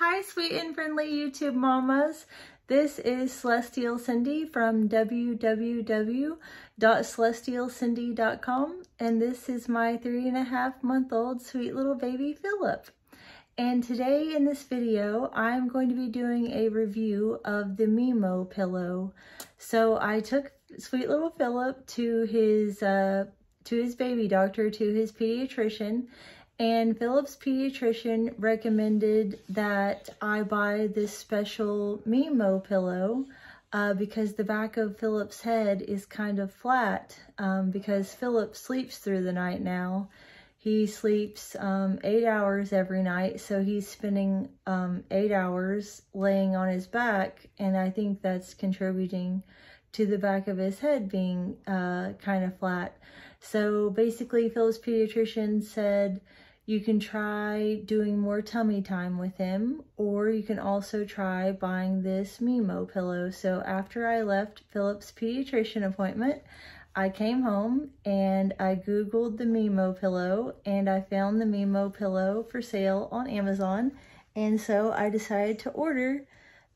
Hi, sweet and friendly YouTube mamas. This is Celestial Cindy from www.celestialcindy.com, and this is my 3.5-month-old sweet little baby, Philip. And today in this video, I'm going to be doing a review of the MIMO pillow. So I took sweet little Philip to his baby doctor, to his pediatrician, and Philip's pediatrician recommended that I buy this special MIMO pillow because the back of Philip's head is kind of flat because Philip sleeps through the night now. He sleeps 8 hours every night, so he's spending 8 hours laying on his back, and I think that's contributing to the back of his head being kind of flat. So basically, Philip's pediatrician said you can try doing more tummy time with him, or you can also try buying this MIMO pillow. So after I left Philip's pediatrician appointment, I came home and I Googled the MIMO pillow, and I found the MIMO pillow for sale on Amazon. And so I decided to order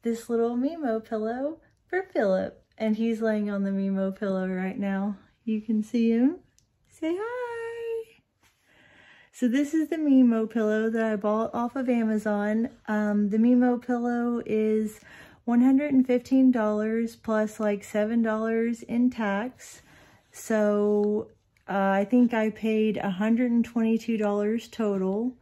this little MIMO pillow for Philip. And he's laying on the MIMO pillow right now. You can see him. Say hi! So this is the MIMO pillow that I bought off of Amazon. The MIMO pillow is $115 plus like $7 in tax. So I think I paid $122 total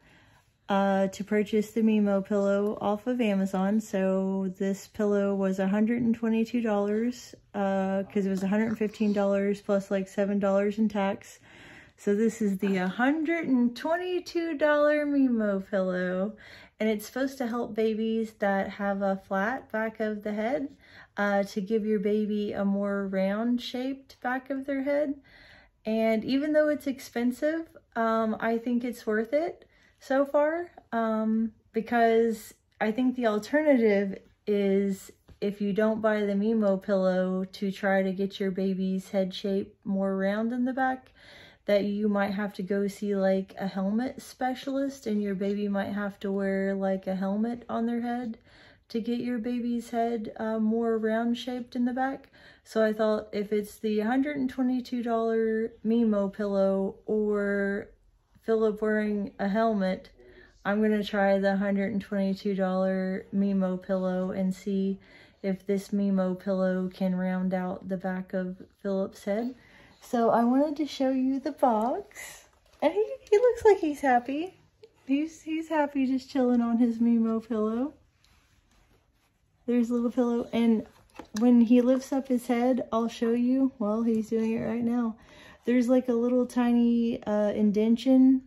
to purchase the MIMO pillow off of Amazon. So this pillow was $122 because it was $115 plus like $7 in tax. So this is the $122 MIMO pillow, and it's supposed to help babies that have a flat back of the head to give your baby a more round shaped back of their head. And even though it's expensive, I think it's worth it so far, because I think the alternative is if you don't buy the MIMO pillow to try to get your baby's head shape more round in the back, that you might have to go see like a helmet specialist, and your baby might have to wear like a helmet on their head to get your baby's head more round shaped in the back. So I thought, if it's the $122 MIMO pillow or Philip wearing a helmet, I'm gonna try the $122 MIMO pillow and see if this MIMO pillow can round out the back of Philip's head. So I wanted to show you the box, and he looks like he's happy. He's happy just chilling on his MIMO pillow. There's a little pillow, and when he lifts up his head, I'll show you. Well, he's doing it right now. There's like a little tiny indention,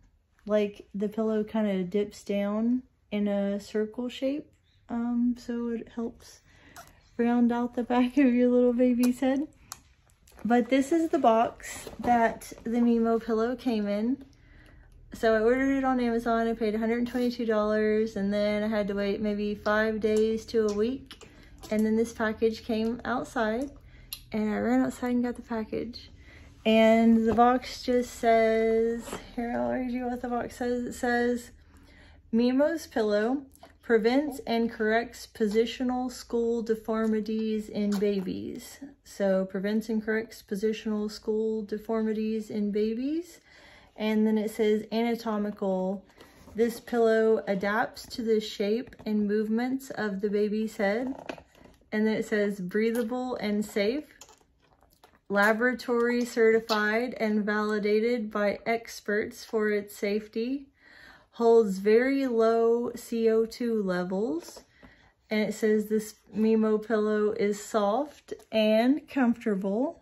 like the pillow kind of dips down in a circle shape, so it helps round out the back of your little baby's head. But this is the box that the MIMO pillow came in. So I ordered it on Amazon. I paid $122, and then I had to wait maybe 5 days to a week, and then this package came outside, and I ran outside and got the package. And the box just says, here, I'll read you what the box says. It says, MIMO's pillow prevents and corrects positional school deformities in babies. So prevents and corrects positional school deformities in babies. And then it says anatomical. This pillow adapts to the shape and movements of the baby's head. And then it says breathable and safe. Laboratory certified and validated by experts for its safety, holds very low CO2 levels, and it says this MIMO pillow is soft and comfortable,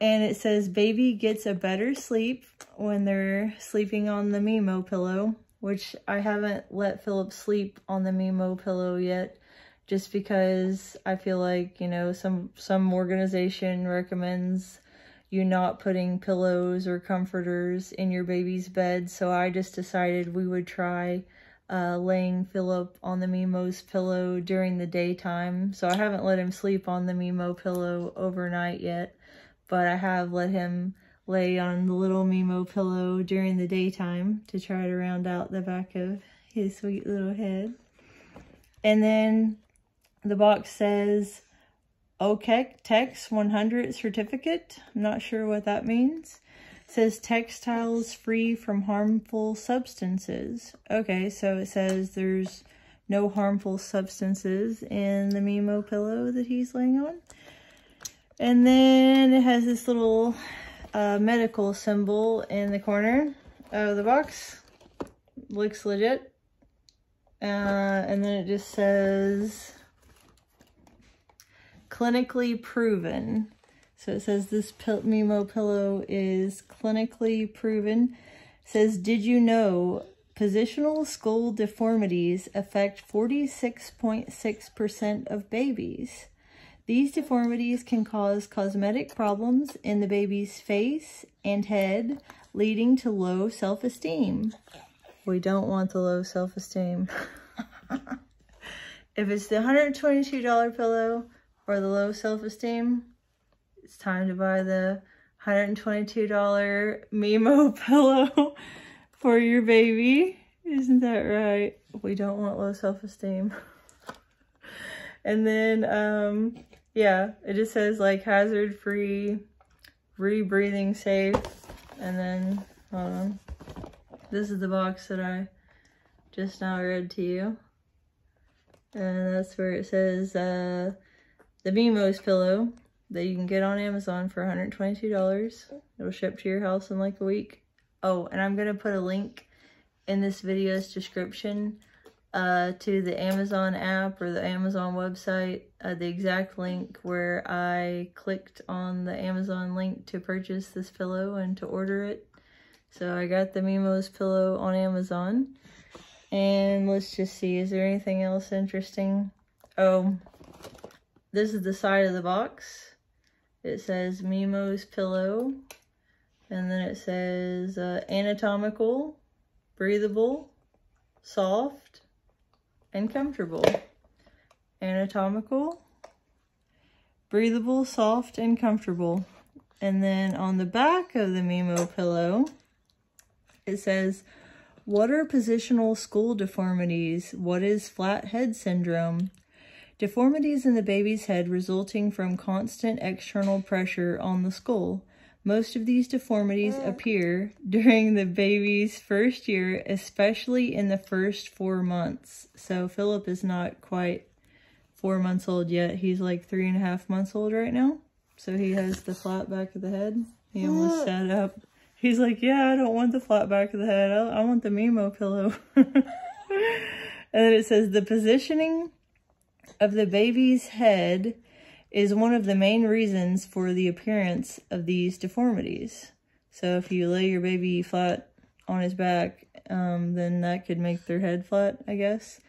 and it says baby gets a better sleep when they're sleeping on the MIMO pillow, which I haven't let Philip sleep on the MIMO pillow yet, just because I feel like, you know, some organization recommends you not putting pillows or comforters in your baby's bed. So I just decided we would try laying Philip on the MIMO's pillow during the daytime. So I haven't let him sleep on the MIMO pillow overnight yet, but I have let him lay on the little MIMO pillow during the daytime to try to round out the back of his sweet little head. And then the box says OKEC Tex 100 certificate. I'm not sure what that means. It says textiles free from harmful substances. Okay, so it says there's no harmful substances in the Mimo pillow that he's laying on. And then it has this little medical symbol in the corner of the box. Looks legit. And then it just says clinically proven. So it says this Mimo pillow is clinically proven. It says, did you know positional skull deformities affect 46.6% of babies? These deformities can cause cosmetic problems in the baby's face and head, leading to low self-esteem. We don't want the low self-esteem. If it's the $122 pillow or the low self-esteem, it's time to buy the $122 Mimo pillow for your baby. Isn't that right? We don't want low self-esteem. And then, yeah, it just says like hazard-free, rebreathing safe, and then, hold on. This is the box that I just now read to you. And that's where it says the MIMOS pillow that you can get on Amazon for $122. It'll ship to your house in like a week. Oh, and I'm gonna put a link in this video's description to the Amazon app or the Amazon website, the exact link where I clicked on the Amazon link to purchase this pillow and to order it. So I got the MIMOS pillow on Amazon. And let's just see, is there anything else interesting? Oh, this is the side of the box. It says MIMOS pillow. And then it says anatomical, breathable, soft, and comfortable. Anatomical, breathable, soft, and comfortable. And then on the back of the Mimo pillow, it says, what are positional skull deformities? What is flat head syndrome? Deformities in the baby's head resulting from constant external pressure on the skull. Most of these deformities appear during the baby's first year, especially in the first 4 months. So Philip is not quite 4 months old yet. He's like 3.5 months old right now. So he has the flat back of the head. He almost sat up. He's like, yeah, I don't want the flat back of the head. I want the Mimo pillow. And then it says the positioning of the baby's head is one of the main reasons for the appearance of these deformities. So if you lay your baby flat on his back, then that could make their head flat, I guess.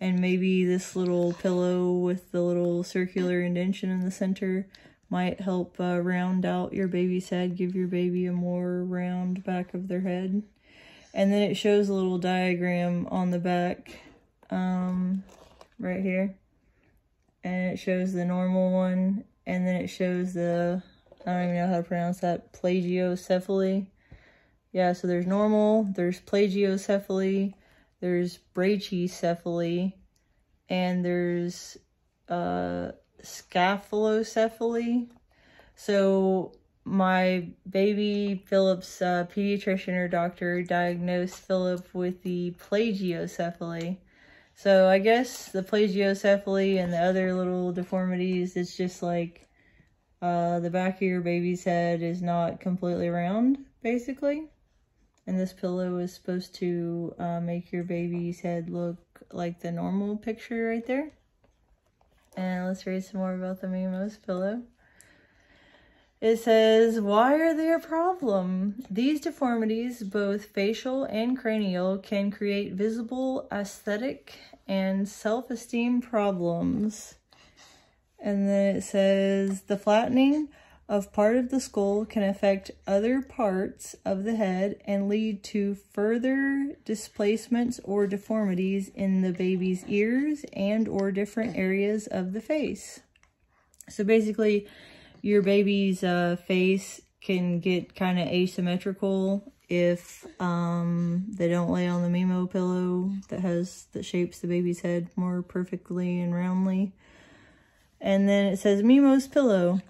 And maybe this little pillow with the little circular indentation in the center might help round out your baby's head, give your baby a more round back of their head. And then it shows a little diagram on the back, right here. And it shows the normal one, and then it shows the, I don't even know how to pronounce that, plagiocephaly. Yeah, so there's normal, there's plagiocephaly, there's brachycephaly, and there's scaphocephaly. So my baby Philip's pediatrician or doctor diagnosed Philip with the plagiocephaly. So I guess the plagiocephaly and the other little deformities, it's just like the back of your baby's head is not completely round, basically. And this pillow is supposed to make your baby's head look like the normal picture right there. And let's read some more about the Mimos pillow. It says, why are they a problem? These deformities, both facial and cranial, can create visible aesthetic and self-esteem problems. And then it says, the flattening of part of the skull can affect other parts of the head and lead to further displacements or deformities in the baby's ears and or different areas of the face. So basically, your baby's face can get kind of asymmetrical if they don't lay on the MIMO pillow that shapes the baby's head more perfectly and roundly. And then it says MIMOS pillow.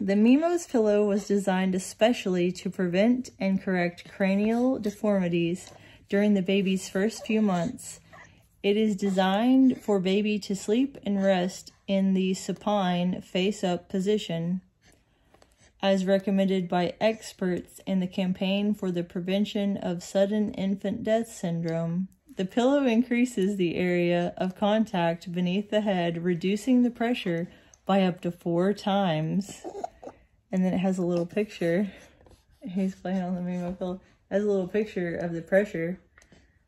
The MIMOS pillow was designed especially to prevent and correct cranial deformities during the baby's first few months. It is designed for baby to sleep and rest in the supine face-up position, as recommended by experts in the campaign for the prevention of sudden infant death syndrome. The pillow increases the area of contact beneath the head, reducing the pressure by up to 4 times. And then it has a little picture. He's playing on the MIMO pillow. It has a little picture of the pressure.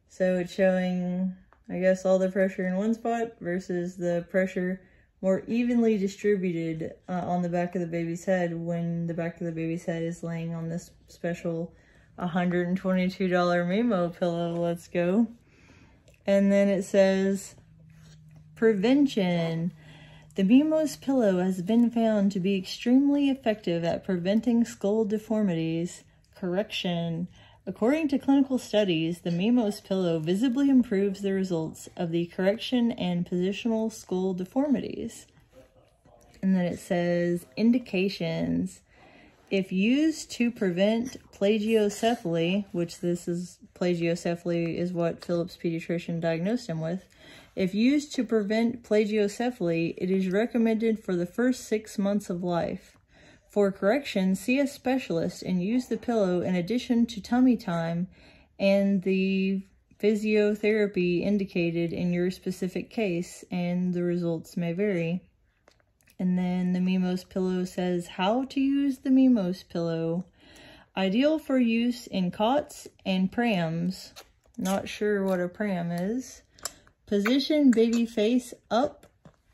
So it's showing, I guess, all the pressure in one spot versus the pressure more evenly distributed on the back of the baby's head when the back of the baby's head is laying on this special $122 MIMO pillow. Let's go. And then it says, prevention. The MIMOS pillow has been found to be extremely effective at preventing skull deformities. Correction. According to clinical studies, the MIMOS pillow visibly improves the results of the correction and positional skull deformities. And then it says, indications. If used to prevent plagiocephaly, which this is, plagiocephaly is what Philip's pediatrician diagnosed him with. If used to prevent plagiocephaly, it is recommended for the first 6 months of life. For correction, see a specialist and use the pillow in addition to tummy time and the physiotherapy indicated in your specific case, and the results may vary. And then the MIMOS pillow says how to use the MIMOS pillow. Ideal for use in cots and prams. Not sure what a pram is. Position baby face up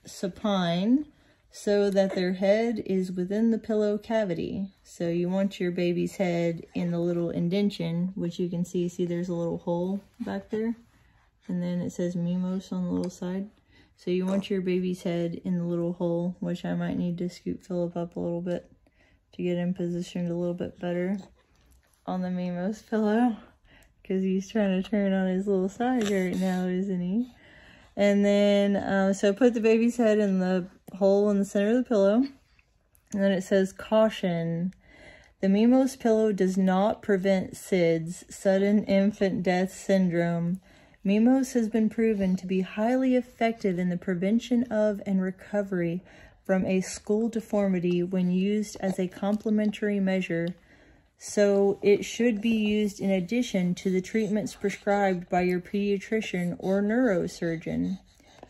supine so that their head is within the pillow cavity. So you want your baby's head in the little indentation, which you can see there's a little hole back there. And then it says MIMOS on the little side. So you want your baby's head in the little hole, which I might need to scoop Philip up a little bit to get him positioned a little bit better on the MIMOS pillow, because he's trying to turn on his little side right now, isn't he? And then, so put the baby's head in the hole in the center of the pillow. And then it says, caution. The MIMOS pillow does not prevent SIDS, sudden infant death syndrome. MIMOS has been proven to be highly effective in the prevention of and recovery from a skull deformity when used as a complementary measure. So it should be used in addition to the treatments prescribed by your pediatrician or neurosurgeon.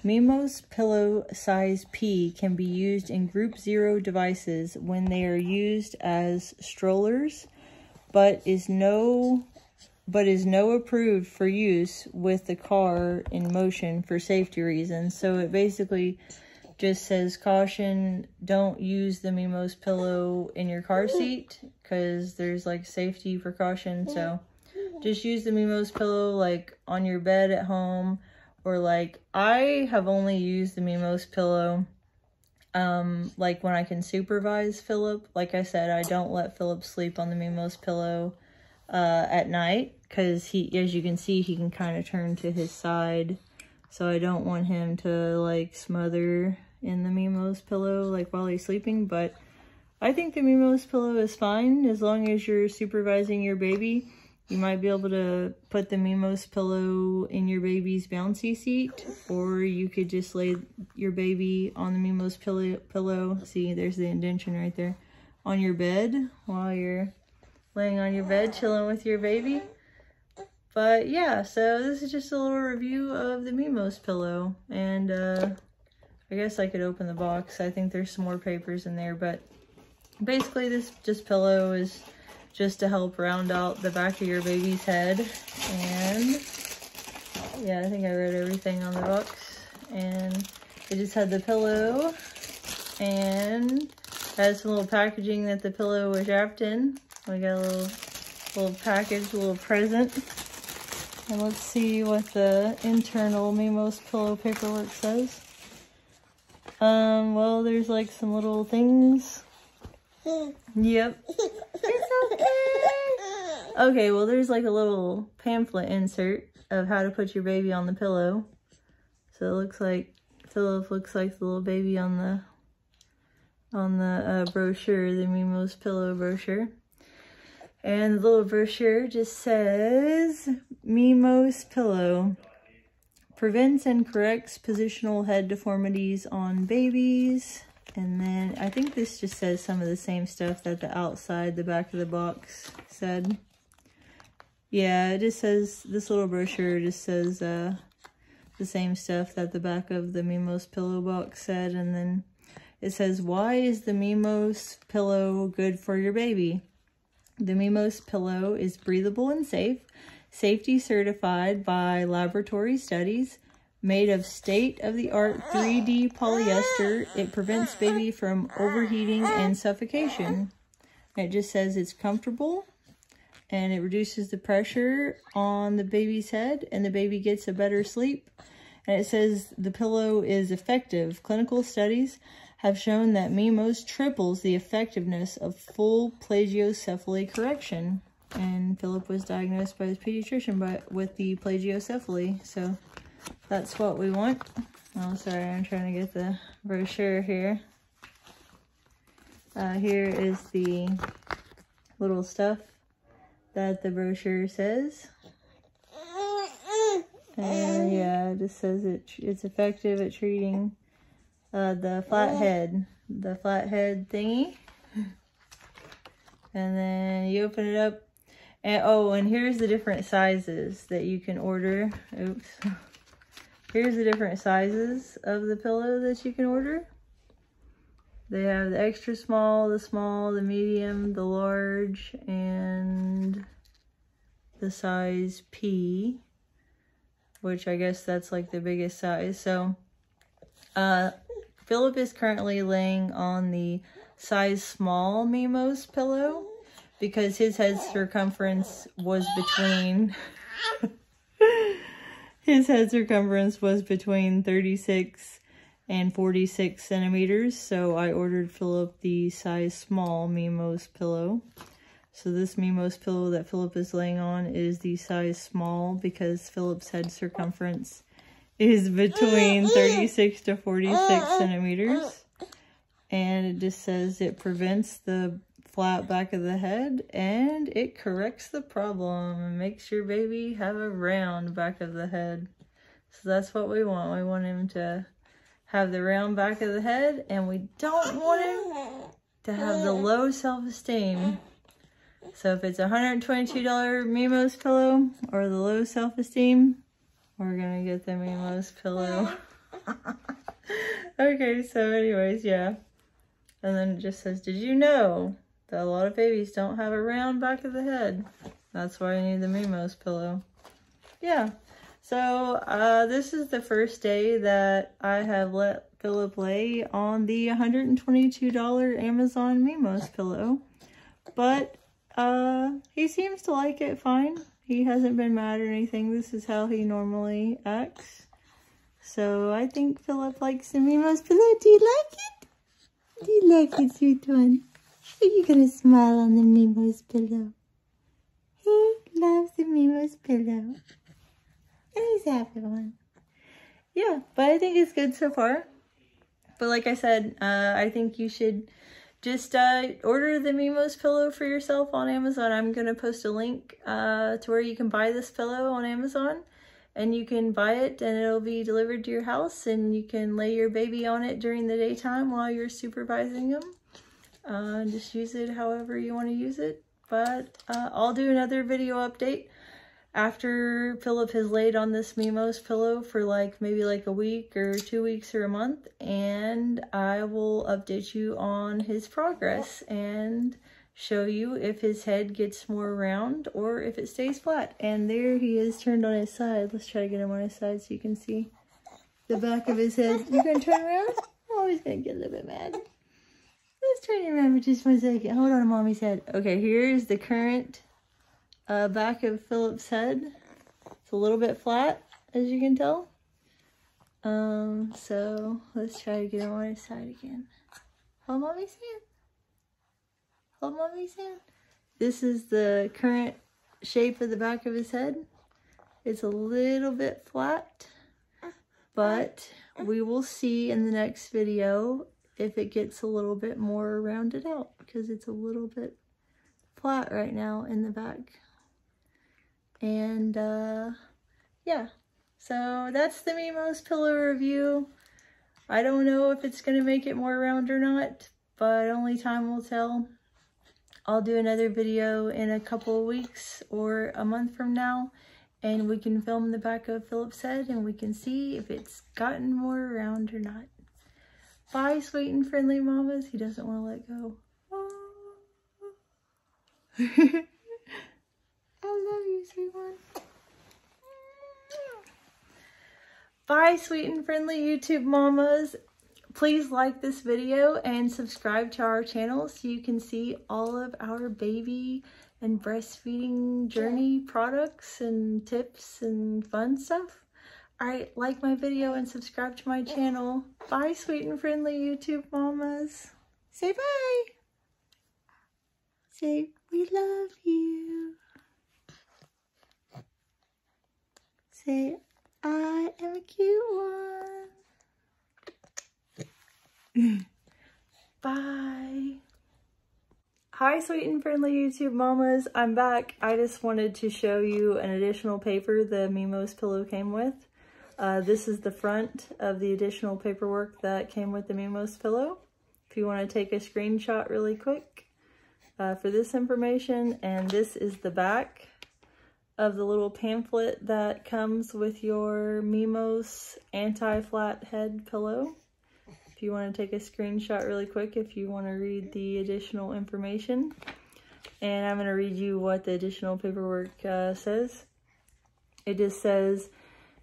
MIMOS pillow size P can be used in group 0 devices when they are used as strollers, but is no approved for use with the car in motion for safety reasons. So it basically just says, caution, don't use the MIMOS pillow in your car seat, because there's like safety precaution. So just use the MIMOS pillow like on your bed at home, or like I have only used the MIMOS pillow like when I can supervise Philip. Like I said, I don't let Philip sleep on the MIMOS pillow at night, because he, as you can see, he can kind of turn to his side. So I don't want him to like smother in the MIMOS pillow like while he's sleeping. But I think the MIMOS pillow is fine as long as you're supervising your baby. You might be able to put the MIMOS pillow in your baby's bouncy seat, or you could just lay your baby on the MIMOS pillow. See, there's the indentation right there on your bed while you're laying on your bed chilling with your baby. But yeah, so this is just a little review of the MIMOS pillow, and I guess I could open the box. I think there's some more papers in there, but basically this just pillow is just to help round out the back of your baby's head. And yeah, I think I read everything on the box, and it just had the pillow, and has some little packaging that the pillow was wrapped in. We got a little package, a little present. And let's see what the internal MIMOS pillow paperwork says. Well, there's like some little things. Yep. It's okay. Okay, well, there's like a little pamphlet insert of how to put your baby on the pillow. So it looks like Philip looks like the little baby on the brochure, the MIMOS pillow brochure. And the little brochure just says, MIMOS pillow prevents and corrects positional head deformities on babies. And then I think this just says some of the same stuff that the outside, the back of the box said. Yeah, it just says, this little brochure just says the same stuff that the back of the MIMOS pillow box said. And then it says, why is the MIMOS pillow good for your baby? The MIMOS pillow is breathable and safe, safety certified by laboratory studies. Made of state-of-the-art 3D polyester, it prevents baby from overheating and suffocation. And it just says it's comfortable, and it reduces the pressure on the baby's head, and the baby gets a better sleep. And it says the pillow is effective. Clinical studies have shown that MIMOS triples the effectiveness of full plagiocephaly correction. And Philip was diagnosed by his pediatrician with the plagiocephaly, so... that's what we want. Oh, sorry, I'm trying to get the brochure here. Here is the little stuff that the brochure says. And yeah, it just says it's effective at treating the flathead thingy. And then you open it up. And oh, and here's the different sizes that you can order. Oops. Here's the different sizes of the pillow that you can order. They have the extra small, the medium, the large, and the size P, which I guess that's like the biggest size. So Philip is currently laying on the size small MIMOS pillow because his head circumference was between... his head circumference was between 36 and 46 centimeters, so I ordered Philip the size small MIMOS pillow. So this MIMOS pillow that Philip is laying on is the size small because Philip's head circumference is between 36 to 46 centimeters. And it just says it prevents the flat back of the head, and it corrects the problem and makes your baby have a round back of the head. So that's what we want. We want him to have the round back of the head, and we don't want him to have the low self-esteem. So if it's $122 MIMOS pillow or the low self-esteem, we're gonna get the MIMOS pillow. Okay, so anyways, yeah. And then it just says, did you know that a lot of babies don't have a round back of the head? That's why I need the MIMOS pillow. Yeah. So this is the first day that I have let Philip lay on the $122 Amazon MIMOS pillow. But he seems to like it fine. He hasn't been mad or anything. This is how he normally acts. So I think Philip likes the MIMOS pillow. Do you like it? Do you like it, sweet one? Are you gonna smile on the MIMOS pillow? He loves the MIMOS pillow. And he's a happy one. Yeah, but I think it's good so far. But like I said, I think you should just order the MIMOS pillow for yourself on Amazon. I'm gonna post a link to where you can buy this pillow on Amazon. And you can buy it and it'll be delivered to your house, and you can lay your baby on it during the daytime while you're supervising them. Just use it however you want to use it. But I'll do another video update after Philip has laid on this MIMOS pillow for like maybe like a week or 2 weeks or a month, and I will update you on his progress and show you if his head gets more round or if it stays flat. And there he is, turned on his side. Let's try to get him on his side so you can see the back of his head. You're gonna turn around? Oh, he's gonna get a little bit mad. Let's turn it around for just 1 second. Hold on to mommy's head. Okay, here's the current back of Philip's head. It's a little bit flat, as you can tell. So let's try to get him on his side again. Hold mommy's hand. Hold mommy's hand. This is the current shape of the back of his head. It's a little bit flat, but we will see in the next video if it gets a little bit more rounded out, because it's a little bit flat right now in the back. And yeah, so that's the MIMOS pillow review. I don't know if it's going to make it more round or not, but only time will tell. I'll do another video in a couple of weeks or a month from now, and we can film the back of Philip's head and we can see if it's gotten more round or not. Bye, sweet and friendly mamas. He doesn't want to let go. I love you, sweet one. Bye, sweet and friendly YouTube mamas. Please like this video and subscribe to our channel so you can see all of our baby and breastfeeding journey products and tips and fun stuff. All right, like my video and subscribe to my channel. Bye, sweet and friendly YouTube mamas. Say bye. Say, we love you. Say, I am a cute one. Bye. Hi, sweet and friendly YouTube mamas. I'm back. I just wanted to show you an additional paper the MIMOS pillow came with. This is the front of the additional paperwork that came with the MIMOS pillow. If you want to take a screenshot really quick for this information. And this is the back of the little pamphlet that comes with your MIMOS anti-flat head pillow. If you want to take a screenshot really quick, if you want to read the additional information. And I'm going to read you what the additional paperwork says. It just says,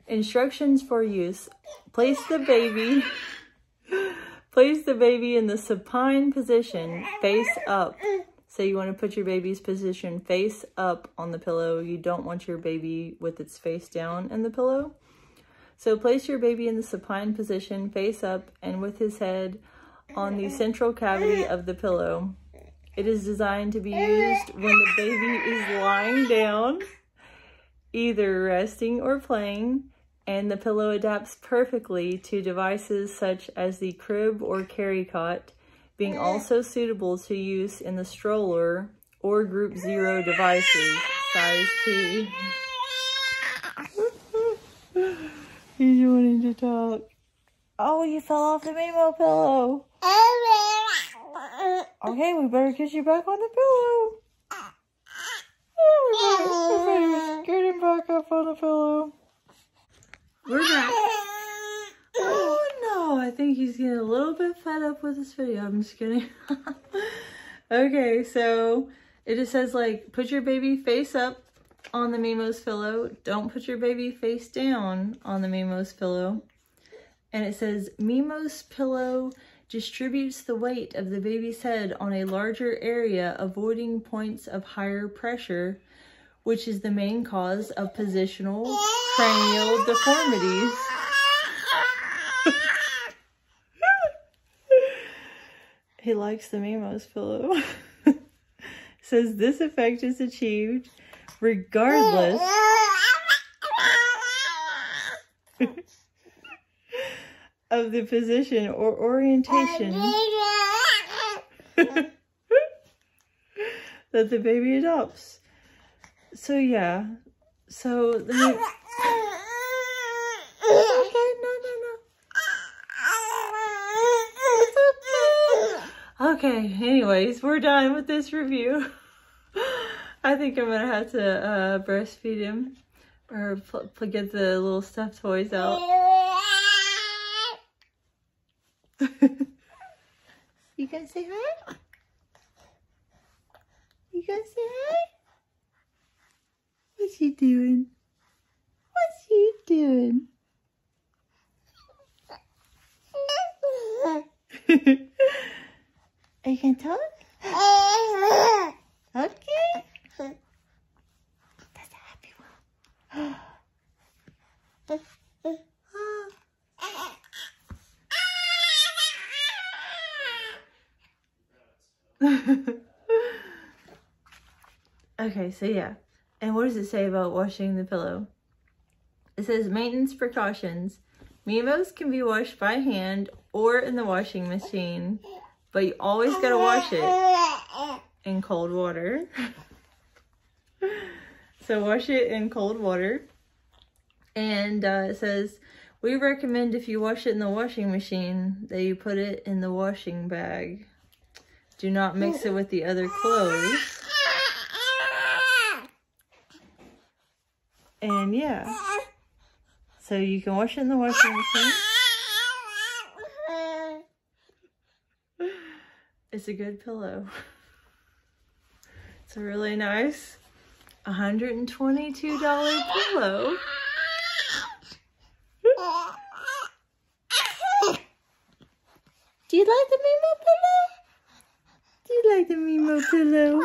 instructions for use. Place the baby in the supine position, face up. So you want to put your baby's position face up on the pillow. You don't want your baby with its face down in the pillow. So place your baby in the supine position, face up, and with his head on the central cavity of the pillow. It is designed to be used when the baby is lying down, either resting or playing, and the pillow adapts perfectly to devices such as the crib or carry cot, being also suitable to use in the stroller or group 0 devices, size P. He's wanting to talk. Oh, you fell off the MIMOS pillow. Okay, we better get you back on the pillow. Oh, get him back up on the pillow. We're back. Oh no, I think he's getting a little bit fed up with this video. I'm just kidding. Okay, so it just says, like, put your baby face up on the MIMOS pillow. Don't put your baby face down on the MIMOS pillow. And it says, MIMOS pillow distributes the weight of the baby's head on a larger area, avoiding points of higher pressure, which is the main cause of positional cranial deformities. He likes the MIMOS pillow. It says this effect is achieved regardless of the position or orientation that the baby adopts. So yeah, so the okay, anyways, we're done with this review. I think I'm gonna have to breastfeed him or get the little stuffed toys out. You gonna say hi? You gonna say hi? What's she doing? What's she doing? Are you gonna talk? Okay. That's a happy one. Okay, so yeah. And what does it say about washing the pillow? It says maintenance precautions. MIMOs can be washed by hand or in the washing machine, but you always gotta wash it in cold water. So wash it in cold water. And it says, we recommend if you wash it in the washing machine that you put it in the washing bag. Do not mix it with the other clothes. And yeah, so you can wash it in the washing machine. It's a good pillow. It's a really nice $122 pillow. Do you like the MIMO pillow? Do you like the MIMO pillow?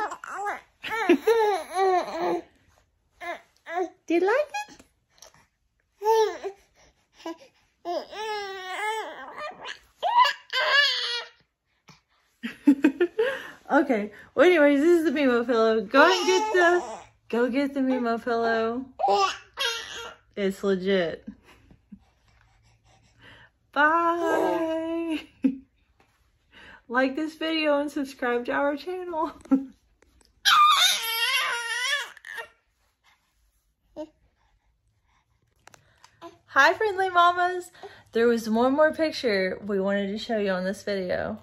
Do you like it? Okay. Well, anyways, this is the MIMO pillow. Go get the MIMO pillow. It's legit. Bye. Like this video and subscribe to our channel. Hi, friendly mamas. There was one more picture we wanted to show you on this video,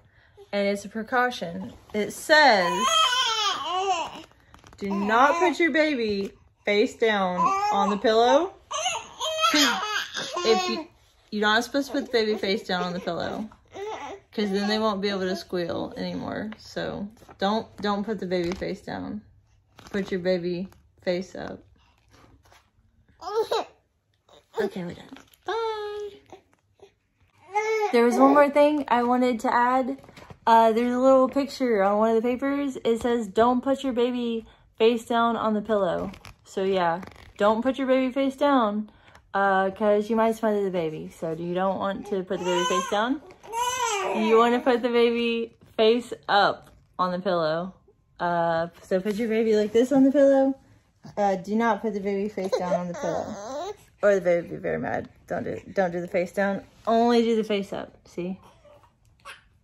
and it's a precaution. It says, do not put your baby face down on the pillow. If you're not supposed to put the baby face down on the pillow, because then they won't be able to squeal anymore. So don't put the baby face down. Put your baby face up. Okay, we're done. Bye. There was one more thing I wanted to add. There's a little picture on one of the papers. It says, don't put your baby face down on the pillow. So yeah, don't put your baby face down because you might smother the baby. So you don't want to put the baby face down. You want to put the baby face up on the pillow. So put your baby like this on the pillow. Do not put the baby face down on the pillow. Or the baby would be very mad. Don't do the face down. Only do the face up. See?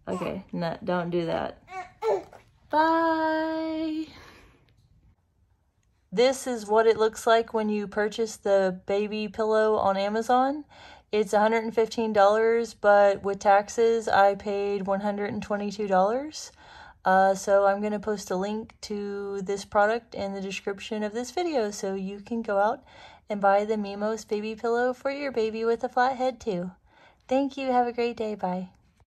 Okay. No, don't do that. Bye. This is what it looks like when you purchase the baby pillow on Amazon. It's $115, but with taxes, I paid $122. So I'm going to post a link to this product in the description of this video so you can go out and buy the MIMOS baby pillow for your baby with a flat head too. Thank you. Have a great day. Bye.